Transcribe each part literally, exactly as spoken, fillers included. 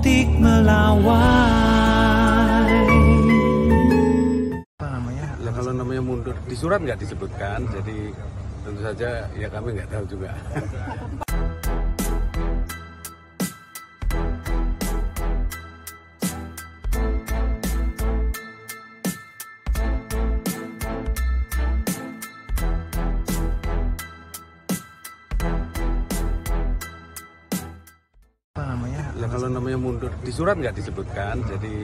titik melawai. Apa namanya? Ya kalau namanya mundur di surat nggak disebutkan, jadi tentu saja ya kami nggak tahu juga. Ya kalau namanya mundur di surat nggak disebutkan, jadi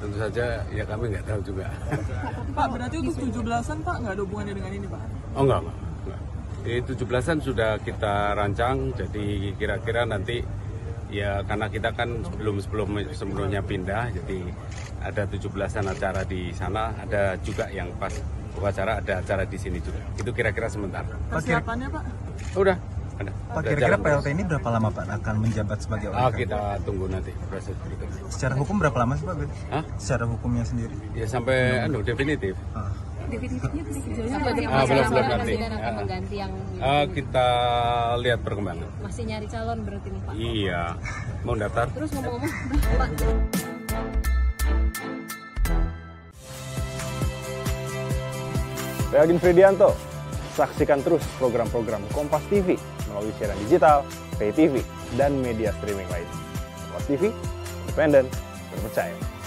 tentu saja ya kami nggak tahu juga. Pak, berarti untuk tujuh belasan Pak nggak ada hubungannya dengan ini Pak? Oh nggak Pak, eh, tujuh belasan sudah kita rancang, jadi kira-kira nanti ya karena kita kan belum sebelum sebelumnya pindah, jadi ada tujuh belasan acara di sana, ada juga yang pas upacara ada acara di sini juga. Itu kira-kira sementara. Persiapannya Pak? Udah. Ada. Pak, kira-kira P L T ini berapa lama Pak akan menjabat sebagai orang? Ah, kita tunggu nanti proses berikutnya. Secara hukum berapa lama sih Pak? Hah? Secara hukumnya sendiri? Ya sampai anu definitif. Ah. Definitifnya ah, belum belum nanti. Akan mengganti yang ah, kita lihat perkembangan. Masih nyari calon berarti nih Pak? Iya. Mau daftar? Terus ngomong-ngomong Pak. Regin Fredianto. Saksikan terus program-program Kompas T V melalui siaran digital, pay T V, dan media streaming lain. Kompas T V, independen, terpercaya.